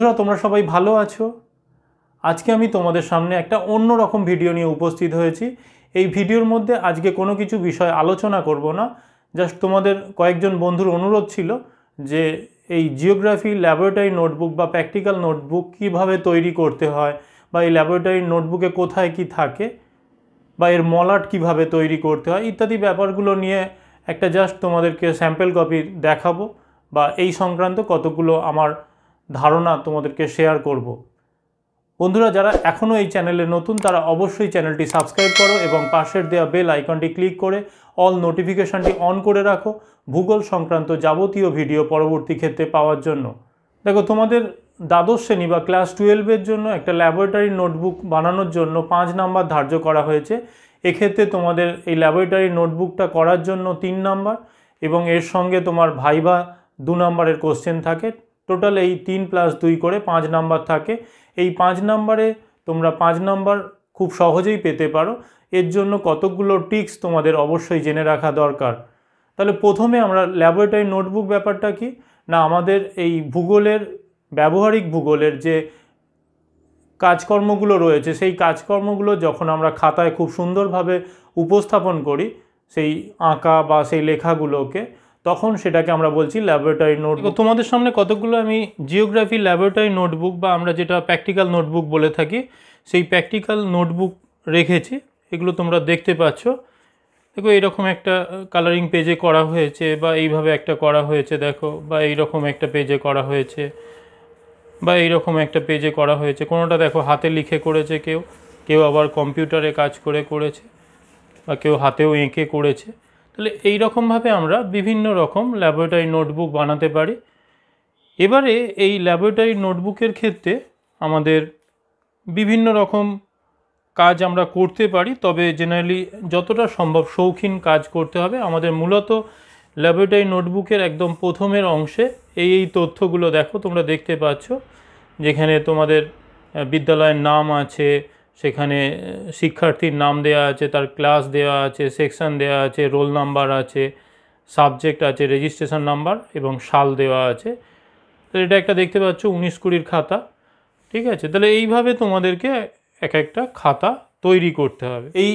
বন্ধুরা তোমরা সবাই ভালো আছো। আজকে আমি তোমাদের সামনে একটা অন্য রকম ভিডিও নিয়ে উপস্থিত হয়েছি। এই ভিডিওর মধ্যে আজকে কোনো কিছু বিষয় আলোচনা করব না, জাস্ট তোমাদের কয়েকজন বন্ধুর অনুরোধ ছিল যে এই জিওগ্রাফি ল্যাবরেটরি নোটবুক বা প্র্যাকটিক্যাল নোটবুক কীভাবে তৈরি করতে হয়, বা এই ল্যাবরেটরি নোটবুকে কোথায় কি থাকে, বা এর মলাট কীভাবে তৈরি করতে হয় ইত্যাদি ব্যাপারগুলো নিয়ে একটা জাস্ট তোমাদেরকে স্যাম্পল কপি দেখাবো বা এই সংক্রান্ত কতগুলো আমার ধারণা তোমাদেরকে শেয়ার করব। বন্ধুরা যারা এখনও এই চ্যানেলে নতুন তারা অবশ্যই চ্যানেলটি সাবস্ক্রাইব করো এবং পাশের দেওয়া বেল আইকনটি ক্লিক করে অল নোটিফিকেশানটি অন করে রাখো ভূগোল সংক্রান্ত যাবতীয় ভিডিও পরবর্তী ক্ষেত্রে পাওয়ার জন্য। দেখো তোমাদের দ্বাদশ শ্রেণী বা ক্লাস টুয়েলভের জন্য একটা ল্যাবরেটরি নোটবুক বানানোর জন্য 5 নম্বর ধার্য করা হয়েছে। এক্ষেত্রে তোমাদের এই ল্যাবরেটরি নোটবুকটা করার জন্য 3 নম্বর এবং এর সঙ্গে তোমার ভাইভা 2 নম্বরের কোশ্চেন থাকে। টোটাল এই 3+2 করে 5 নম্বর থাকে। এই 5 নম্বরে তোমরা 5 নম্বর খুব সহজেই পেতে পারো। এর জন্য কতগুলো টিপস তোমাদের অবশ্যই জেনে রাখা দরকার। তাহলে প্রথমে আমরা ল্যাবরেটরি নোটবুক ব্যাপারটা কি না, আমাদের এই ভূগোলের ব্যবহারিক ভূগোলের যে কাজকর্মগুলো রয়েছে সেই কাজকর্মগুলো যখন আমরা খাতায় খুব সুন্দরভাবে উপস্থাপন করি সেই আঁকা বা সেই লেখাগুলোকে, তখন সেটাকে আমরা বলছি ল্যাবরেটরি নোটবুক। তোমাদের সামনে কতগুলো আমি জিওগ্রাফি ল্যাবরেটরি নোটবুক বা আমরা যেটা প্র্যাকটিক্যাল নোটবুক বলে থাকি সেই প্র্যাকটিক্যাল নোটবুক রেখেছি, এগুলো তোমরা দেখতে পাচ্ছ। দেখো এইরকম একটা কালারিং পেজে করা হয়েছে বা এইভাবে একটা করা হয়েছে, দেখো বা এইরকম একটা পেজে করা হয়েছে বা এইরকম একটা পেজে করা হয়েছে। কোনোটা দেখো হাতে লিখে করেছে কেউ, কেউ আবার কম্পিউটারে কাজ করে করেছে, বা কেউ হাতেও এঁকে করেছে। তাহলে এইরকমভাবে আমরা বিভিন্ন রকম ল্যাবরেটরি নোটবুক বানাতে পারি। এবারে এই ল্যাবরেটরি নোটবুকের ক্ষেত্রে আমাদের বিভিন্ন রকম কাজ আমরা করতে পারি, তবে জেনারেলি যতটা সম্ভব শৌখিন কাজ করতে হবে। আমাদের মূলত ল্যাবরেটরি নোটবুকের একদম প্রথমের অংশে এই তথ্যগুলো দেখো তোমরা দেখতে পাচ্ছ, যেখানে তোমাদের বিদ্যালয়ের নাম আছে, সেখানে শিক্ষার্থীর নাম দেয়া আছে, তার ক্লাস দেয়া আছে, সেকশন দেয়া আছে, রোল নাম্বার আছে, সাবজেক্ট আছে, রেজিস্ট্রেশন নাম্বার এবং সাল দেওয়া আছে। তো এটা একটা দেখতে পাচ্ছ 19-20 খাতা, ঠিক আছে। তাহলে এইভাবে তোমাদেরকে এক একটা খাতা তৈরি করতে হবে। এই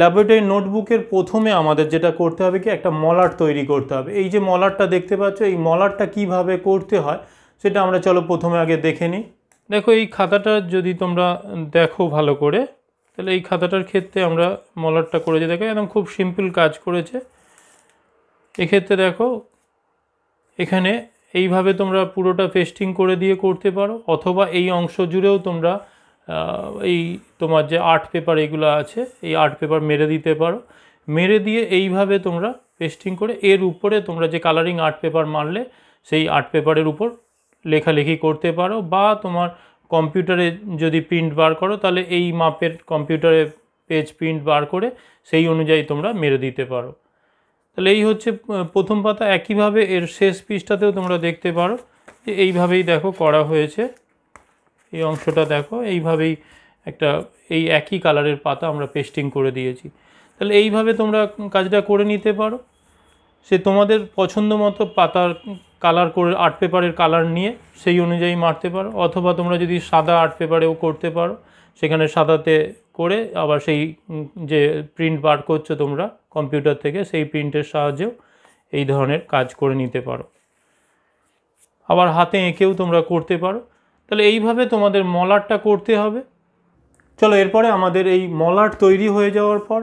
ল্যাবরেটরি নোটবুকের প্রথমে আমাদের যেটা করতে হবে কি একটা মলাট তৈরি করতে হবে। এই যে মলাটটা দেখতে পাচ্ছ, এই মলাটটা কিভাবে করতে হয় সেটা আমরা চলো প্রথমে আগে দেখে নিই। দেখো এই খাতাটা যদি তোমরা দেখো ভালো করে, তাহলে এই খাতাটার ক্ষেত্রে আমরা মলাটটা করেছি, দেখো একদম খুব সিম্পল কাজ করেছে। এক্ষেত্রে দেখো এখানে এইভাবে তোমরা পুরোটা পেস্টিং করে দিয়ে করতে পারো, অথবা এই অংশ জুড়েও তোমরা এই তোমার যে আর্ট পেপার এগুলো আছে এই আর্ট পেপার মেরে দিতে পারো। মেরে দিয়ে এইভাবে তোমরা পেস্টিং করে এর উপরে তোমরা যে কালারিং আর্ট পেপার মারলে সেই আর্ট পেপারের উপর লেখালেখি করতে পারো, বা তোমার কম্পিউটারে যদি প্রিন্ট বার করো তাহলে এই মাপের কম্পিউটারে পেজ প্রিন্ট বার করে সেই অনুযায়ী তোমরা মেরে দিতে পারো। তাহলে এই হচ্ছে প্রথম পাতা। একইভাবে এর শেষ পৃষ্ঠাতেও তোমরা দেখতে পারো যে এইভাবেই দেখো করা হয়েছে। এই অংশটা দেখো এইভাবেই একটা এই একই কালারের পাতা আমরা পেস্টিং করে দিয়েছি। তাহলে এইভাবে তোমরা কাজটা করে নিতে পারো। সে তোমাদের পছন্দ মতো পাতার কালার করে আর্ট পেপারের কালার নিয়ে সেই অনুযায়ী মারতে পারো, অথবা তোমরা যদি সাদা আর্ট পেপারেও করতে পারো, সেখানে সাদাতে করে আবার সেই যে প্রিন্ট বার করছো তোমরা কম্পিউটার থেকে সেই প্রিন্টের সাহায্যেও এই ধরনের কাজ করে নিতে পারো। আবার হাতে এঁকেও তোমরা করতে পারো। তাহলে এইভাবে তোমাদের মলাটটা করতে হবে। চলো এরপরে আমাদের এই মলাট তৈরি হয়ে যাওয়ার পর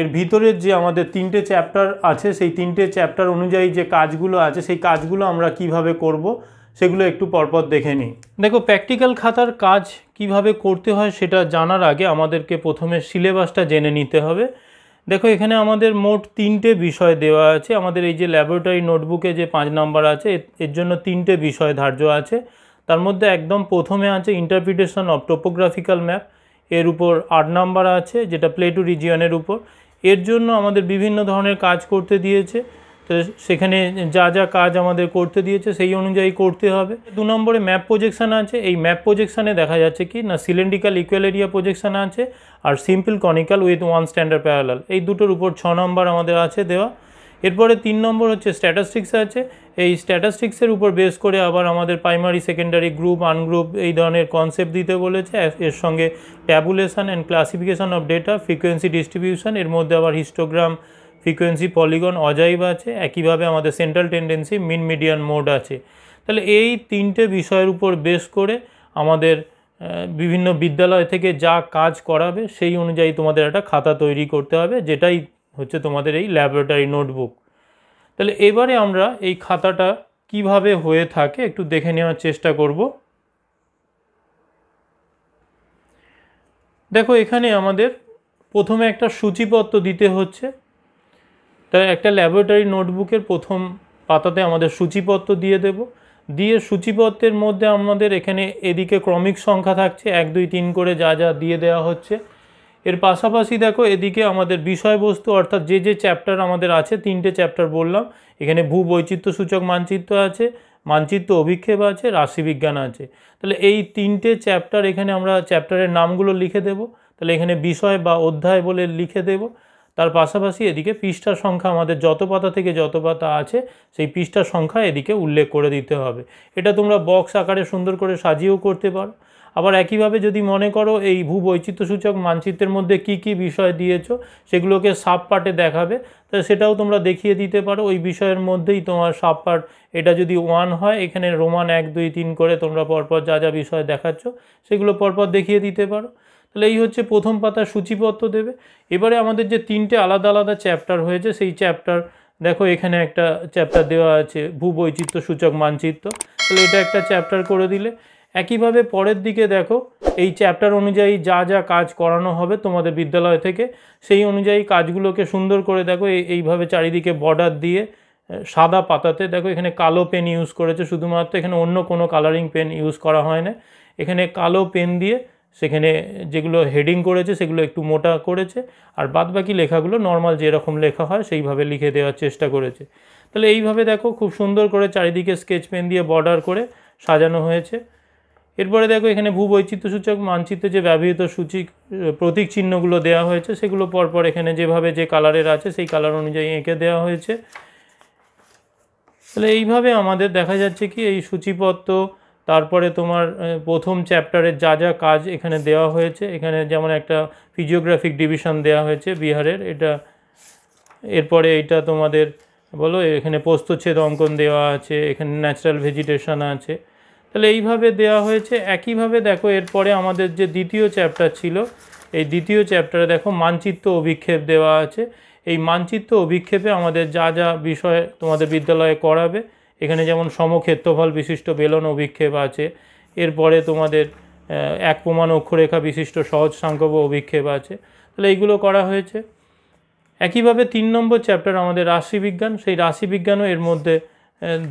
এর ভিতরের যে আমাদের 3টে চ্যাপ্টার আছে সেই 3টে চ্যাপ্টার অনুযায়ী যে কাজগুলো আছে সেই কাজগুলো আমরা কিভাবে করব সেগুলো একটু পরপর দেখে নিই। দেখো প্র্যাকটিক্যাল খাতার কাজ কিভাবে করতে হয় সেটা জানার আগে আমাদেরকে প্রথমে সিলেবাসটা জেনে নিতে হবে। দেখো এখানে আমাদের মোট 3টে বিষয় দেওয়া আছে। আমাদের এই যে ল্যাবরেটরি নোটবুকে যে 5 নম্বর আছে এর জন্য 3টে বিষয় ধার্য আছে। তার মধ্যে একদম প্রথমে আছে ইন্টারপ্রিটেশন অফ টোপোগ্রাফিক্যাল ম্যাপ, এর উপর 8 নম্বর আছে যেটা প্লেটু রিজিয়নের উপর। এর জন্য আমাদের বিভিন্ন ধরনের কাজ করতে দিয়েছে, তো সেখানে যা যা কাজ আমাদের করতে দিয়েছে সেই অনুযায়ী করতে হবে। 2 নম্বরে ম্যাপ প্রজেকশান আছে। এই ম্যাপ প্রজেকশানে দেখা যাচ্ছে কি না সিলিন্ড্রিক্যাল ইকুয়াল এরিয়া প্রজেকশান আছে আর simple conical with 1 standard parallel, এই দুটোর উপর 6 নম্বর আমাদের আছে দেওয়া। एरपर तीन नम्बर हे स्टैटिस्टिक्स आई स्टैटिस्टिक्सर ऊपर बेस कर आबार आमादेर प्राइमारि सेकेंडारि ग्रुप आनग्रुप एई धरनेर कन्सेप्ट दिते बोलेछे एर संगे tabulation and classification of data frequency distribution एर मध्ये आबार हिस्टोग्राम फ्रिकोयेंसि पलिगन अजाइब आछे एकइभावे आमादेर सेंट्रल टेंडेंसि मिन मीडियान मोड आछे। ताहले एई तीनटे विषयेर ऊपर बेस करे आमादेर विभिन्न विद्यालय थेके जा काज कराबे सेई अनुयायी तोमादेर एकटा खाता तैरि करते हबे जेटाई होच्छे तोमादेर एई ल्याबरेटरि नोटबुक। তাহলে এবারে আমরা এই খাতাটা কিভাবে হয়ে থাকে একটু দেখে নেওয়ার চেষ্টা করব। দেখো এখানে আমাদের প্রথমে একটা সূচিপত্র দিতে হচ্ছে, তাই একটা ল্যাবরেটরি নোটবুকের প্রথম পাতাতে আমাদের সূচিপত্র দিয়ে দেব। দিয়ে সূচিপত্রের মধ্যে আমাদের এখানে এদিকে ক্রমিক সংখ্যা থাকছে 1 2 3 করে যা যা দিয়ে দেওয়া হচ্ছে। एर पाशापाशी देखो एदिके आमादेर विषयबस्तु अर्थात जे जे चैप्टार आमादेर आछे तीनटे चैप्टार बोललाम एखाने भूबैचित्र्य सूचक मानचित्र आछे मानचित्र अभिक्षेप आछे राशि विज्ञान आछे। ताहले एई तीनटे चैप्टार एखाने आमरा चैप्टारेर नामगुलो लिखे देव। ताहले एखाने विषय बा अध्याय बोले लिखे देव। तार पाशापाशी एदिके पृष्ठार संख्या आमादेर जत पाता थेके जत पाता आछे सेई पृष्ठार संख्या एदिके उल्लेख करे दिते होबे। एटा तोमरा बक्स आकारे सुंदर करे साजिएओ करते पारो। আবার একই ভাবে যদি মনে করো এই ভূবৈচিত্র্যসূচক মানচিত্রের মধ্যে কি কি বিষয় দিয়েছো সেগুলোকে সাব পার্টে দেখাবে তাহলে সেটাও তোমরা দেখিয়ে দিতে পারো। ওই বিষয়ের মধ্যেই তোমার সাব পার্ট এটা যদি 1 হয় এখানে রোমান 1 2 3 করে তোমরা পরপর যা যা বিষয় দেখাচ্ছ সেগুলো পরপর দেখিয়ে দিতে পারো। তাহলে এই হচ্ছে প্রথম পাতা সূচিপত্র দেবে। এবারে আমাদের যে তিনটে আলাদা আলাদা চ্যাপ্টার হয়েছে সেই চ্যাপ্টার দেখো এখানে একটা চ্যাপ্টার দেওয়া আছে ভূবৈচিত্র্যসূচক মানচিত্র, তাহলে এটা একটা চ্যাপ্টার করে দিলে। একই ভাবে পরের দিকে দেখো এই চ্যাপ্টার অনুযায়ী যা যা কাজ করানো হবে তোমাদের বিদ্যালয় থেকে সেই অনুযায়ী কাজগুলোকে সুন্দর করে দেখো এইভাবে চারিদিকে বর্ডার দিয়ে সাদা পাতাতে। দেখো এখানে কালো পেন ইউজ করেছে শুধুমাত্র, এখানে অন্য কোনো কালারিং পেন ইউজ করা হয় না। এখানে কালো পেন দিয়ে সেখানে যেগুলো হেডিং করেছে সেগুলো একটু মোটা করেছে আর বাদবাকি লেখাগুলো নর্মাল যেরকম লেখা হয় সেইভাবে লিখে দেওয়ার চেষ্টা করেছে। তাহলে এইভাবে দেখো খুব সুন্দর করে চারিদিকে স্কেচ পেন দিয়ে বর্ডার করে সাজানো হয়েছে। এরপরে দেখো এখানে ভূবৈচিত্র্যসূচক মানচিত্রে যে ব্যবহৃত সূচি প্রতীক চিহ্নগুলো দেওয়া হয়েছে সেগুলো পরপর এখানে যেভাবে যে কালারের আছে সেই কালার অনুযায়ী এঁকে দেওয়া হয়েছে। তাহলে এইভাবে আমাদের দেখা যাচ্ছে কি এই সূচিপত্র তারপরে তোমার প্রথম চ্যাপ্টারের যা যা কাজ এখানে দেওয়া হয়েছে এখানে যেমন একটা ফিজিওগ্রাফিক ডিভিশন দেওয়া হয়েছে বিহারের এটা, এরপরে এটা তোমাদের বলো এখানে প্রস্থচ্ছেদ অঙ্কন দেওয়া আছে, এখানে ন্যাচারাল ভেজিটেশন আছে। তাহলে এইভাবে দেওয়া হয়েছে। একইভাবে দেখো এরপরে আমাদের যে দ্বিতীয় চ্যাপ্টার ছিল এই দ্বিতীয় চ্যাপ্টারে দেখো মানচিত্র অভিক্ষেপ দেওয়া আছে। এই মানচিত্র অভিক্ষেপে আমাদের যা যা বিষয় তোমাদের বিদ্যালয়ে করাবে এখানে যেমন সমক্ষেত্রফল বিশিষ্ট বেলন অভিক্ষেপ আছে, এরপরে তোমাদের এক প্রমাণ অক্ষরেখা বিশিষ্ট সহজ সংখ্যক অভিক্ষেপ আছে। তাহলে এইগুলো করা হয়েছে। একইভাবে 3 নম্বর চ্যাপ্টার আমাদের রাশিবিজ্ঞান, সেই রাশিবিজ্ঞানও এর মধ্যে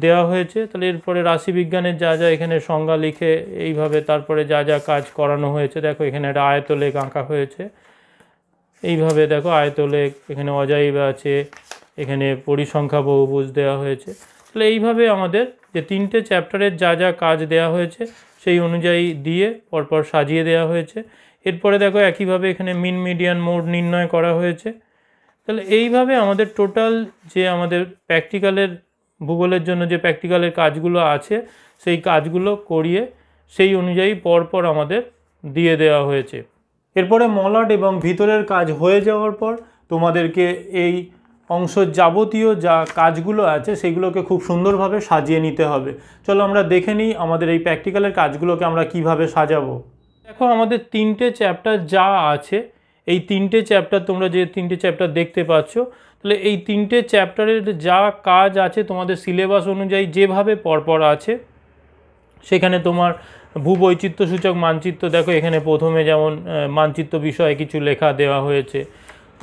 দেওয়া হয়েছে। তাহলে এরপরে রাশিবিজ্ঞানের যা যা এখানে সংজ্ঞা লিখে এইভাবে তারপরে যা যা কাজ করানো হয়েছে দেখো এখানে একটা আয়তলেখ আঁকা হয়েছে এইভাবে দেখো আয়তলেখ এখানে অজাইব আছে, এখানে পরিসংখ্যা বহুভুজ দেওয়া হয়েছে। তাহলে এইভাবে আমাদের যে 3টে চ্যাপ্টারের যা যা কাজ দেওয়া হয়েছে সেই অনুযায়ী দিয়ে পরপর সাজিয়ে দেওয়া হয়েছে। এরপরে দেখো একইভাবে এখানে মিন মিডিয়ান মোড নির্ণয় করা হয়েছে। তাহলে এইভাবে আমাদের টোটাল যে আমাদের প্র্যাকটিক্যালের ভূগোলের জন্য যে প্র্যাকটিক্যালের কাজগুলো আছে সেই কাজগুলো করিয়ে সেই অনুযায়ী পরপর আমাদের দিয়ে দেওয়া হয়েছে। এরপরে মলাট এবং ভিতরের কাজ হয়ে যাওয়ার পর তোমাদেরকে এই অংশ যাবতীয় যা কাজগুলো আছে সেগুলোকে খুব সুন্দরভাবে সাজিয়ে নিতে হবে। চলো আমরা দেখে নিই আমাদের এই প্র্যাকটিক্যালের কাজগুলোকে আমরা কিভাবে সাজাবো। দেখো আমাদের 3টে চ্যাপ্টার যা আছে এই 3টে চ্যাপ্টার তোমরা যে 3টে চ্যাপ্টার দেখতে পাচ্ছ তাহলে এই 3টে চ্যাপ্টারের যা কাজ আছে তোমাদের সিলেবাস অনুযায়ী যেভাবে পরপর আছে সেখানে তোমার ভূবৈচিত্র্যসূচক মানচিত্র দেখো এখানে প্রথমে যেমন মানচিত্র বিষয়ে কিছু লেখা দেওয়া হয়েছে,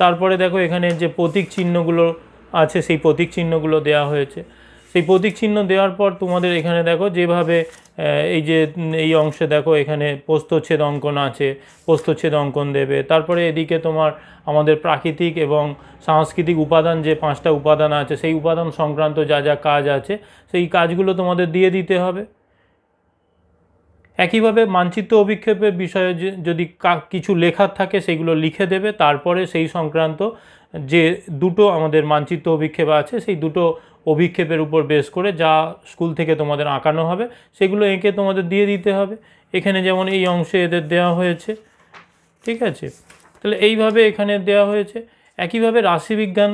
তারপরে দেখো এখানে যে প্রতীক চিহ্নগুলো আছে সেই প্রতীক চিহ্নগুলো দেওয়া হয়েছে। সেই প্রতীক চিহ্ন দেওয়ার পর তোমাদের এখানে দেখো যেভাবে এই যে এই অংশে দেখো এখানে প্রস্থচ্ছেদ অঙ্কন আছে প্রস্থচ্ছেদ অঙ্কন দেবে, তারপরে এদিকে তোমার আমাদের প্রাকৃতিক এবং সাংস্কৃতিক উপাদান যে 5টা উপাদান আছে সেই উপাদান সংক্রান্ত যা যা কাজ আছে সেই কাজগুলো তোমাদের দিয়ে দিতে হবে। একইভাবে মানচিত্র অভিক্ষেপের বিষয়ে যদি কিছু লেখার থাকে সেগুলো লিখে দেবে, তারপরে সেই সংক্রান্ত যে দুটো আমাদের মানচিত্র অভিক্ষেপ আছে সেই দুটো অভিক্ষেপের উপর বেস করে যা স্কুল থেকে তোমাদের আঁকানো হবে সেগুলো এঁকে তোমাদের দিয়ে দিতে হবে। এখানে যেমন এই অংশে এদের দেওয়া হয়েছে, ঠিক আছে, তাহলে এইভাবে এখানে দেওয়া হয়েছে। একইভাবে রাশিবিজ্ঞান,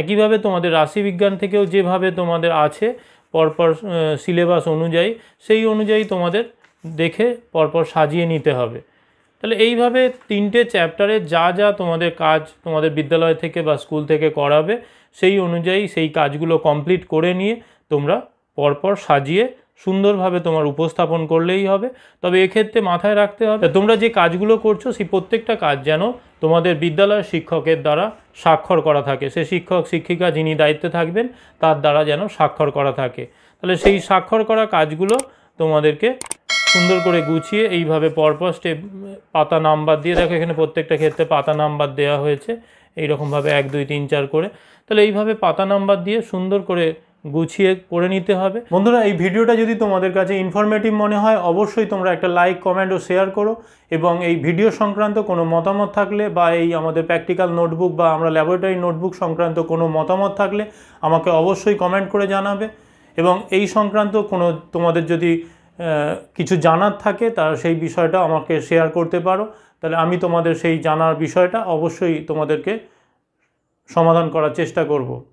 একইভাবে তোমাদের রাশিবিজ্ঞান থেকেও যেভাবে তোমাদের আছে পরপর সিলেবাস অনুযায়ী, সেই অনুযায়ী তোমাদের দেখে পরপর সাজিয়ে নিতে হবে। তাহলে এইভাবে তিনটে চ্যাপ্টারে যা যা তোমাদের কাজ তোমাদের বিদ্যালয় থেকে বা স্কুল থেকে করাবে সেই অনুযায়ী সেই কাজগুলো কমপ্লিট করে নিয়ে তোমরা পরপর সাজিয়ে সুন্দরভাবে তোমার উপস্থাপন করলেই হবে। তবে এক্ষেত্রে মাথায় রাখতে হবে তোমরা যে কাজগুলো করছো সেই প্রত্যেকটা কাজ যেন তোমাদের বিদ্যালয়ের শিক্ষকের দ্বারা স্বাক্ষর করা থাকে, সে শিক্ষক শিক্ষিকা যিনি দায়িত্বে থাকবেন তার দ্বারা যেন স্বাক্ষর করা থাকে। তাহলে সেই স্বাক্ষর করা কাজগুলো তোমাদেরকে সুন্দর করে গুছিয়ে এইভাবে পরপর স্টেপ পাতা নাম্বার দিয়ে, দেখো এখানে প্রত্যেকটা ক্ষেত্রে পাতা নাম্বার দেওয়া হয়েছে এইরকমভাবে 1 2 3 4 করে, তাহলে এইভাবে পাতা নাম্বার দিয়ে সুন্দর করে গুছিয়ে করে নিতে হবে। বন্ধুরা, এই ভিডিওটা যদি তোমাদের কাছে ইনফরমেটিভ মনে হয় অবশ্যই তোমরা একটা লাইক, কমেন্ট ও শেয়ার করো, এবং এই ভিডিও সংক্রান্ত কোনো মতামত থাকলে বা এই আমাদের প্র্যাকটিক্যাল নোটবুক বা আমরা ল্যাবরেটরি নোটবুক সংক্রান্ত কোনো মতামত থাকলে আমাকে অবশ্যই কমেন্ট করে জানাবে, এবং এই সংক্রান্ত কোনো তোমাদের যদি কিছু জানার থাকে তার সেই বিষয়টা আমাকে শেয়ার করতে পারো, তাহলে আমি তোমাদের সেই জানার বিষয়টা অবশ্যই তোমাদেরকে সমাধান করার চেষ্টা করব।